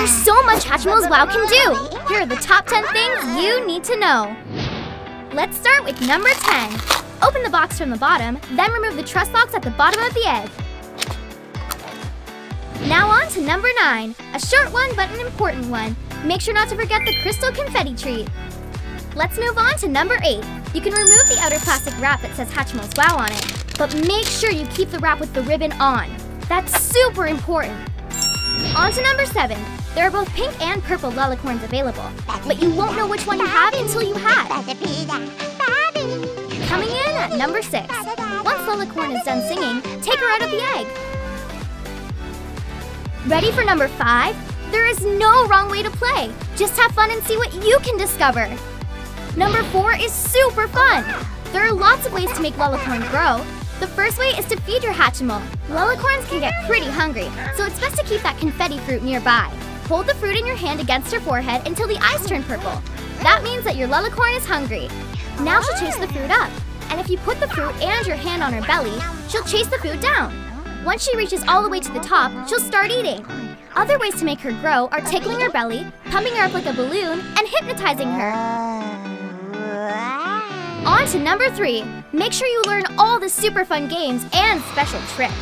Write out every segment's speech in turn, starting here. There's so much Hatchimals Wow can do! Here are the top 10 things you need to know. Let's start with number 10. Open the box from the bottom, then remove the truss box at the bottom of the egg. Now on to number 9. A short one, but an important one. Make sure not to forget the crystal confetti treat. Let's move on to number 8. You can remove the outer plastic wrap that says Hatchimals Wow on it, but make sure you keep the wrap with the ribbon on. That's super important. On to number 7. There are both pink and purple Lulicorns available, but you won't know which one you have until you hatch. Coming in at number 6. Once Lulicorn is done singing, take her out of the egg. Ready for number 5? There is no wrong way to play. Just have fun and see what you can discover. Number 4 is super fun. There are lots of ways to make Lulicorn grow. The first way is to feed your Hatchimal. Lulicorns can get pretty hungry, so it's best to keep that confetti fruit nearby. Hold the fruit in your hand against her forehead until the eyes turn purple. That means that your Lulicorn is hungry. Now she'll chase the fruit up. And if you put the fruit and your hand on her belly, she'll chase the food down. Once she reaches all the way to the top, she'll start eating. Other ways to make her grow are tickling her belly, pumping her up like a balloon, and hypnotizing her. On to number 3. Make sure you learn all the super fun games and special tricks.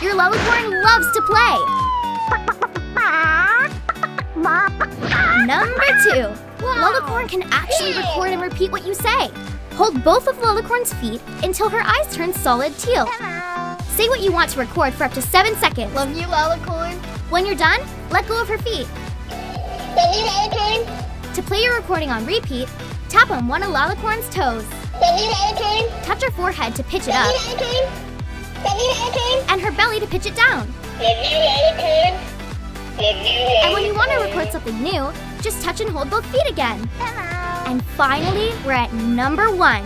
Your Lulicorn loves to play. Number 2. Lulicorn can actually record and repeat what you say. Hold both of Lulicorn's feet until her eyes turn solid teal. Say what you want to record for up to 7 seconds. Love you, Lulicorn. When you're done, let go of her feet. Love you, Lulicorn. To play your recording on repeat, tap on one of Lulicorn's toes. Love you, Lulicorn. Touch her forehead to pitch it up. Love you, Lulicorn. Love you, Lulicorn. And her belly to pitch it down. Love you, Lulicorn. Love you, Lulicorn. And when you want to record something new, just touch and hold both feet again. Hello. And finally, we're at number 1.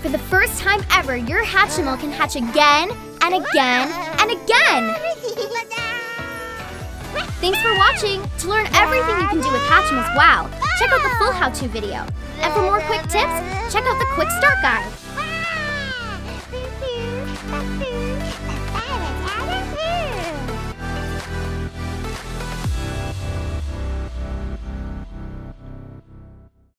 For the first time ever, your Hatchimal can hatch again, and again, and again! Thanks for watching! To learn everything you can do with Hatchimals Wow, check out the full how-to video. And for more quick tips, check out the Quick Start Guide.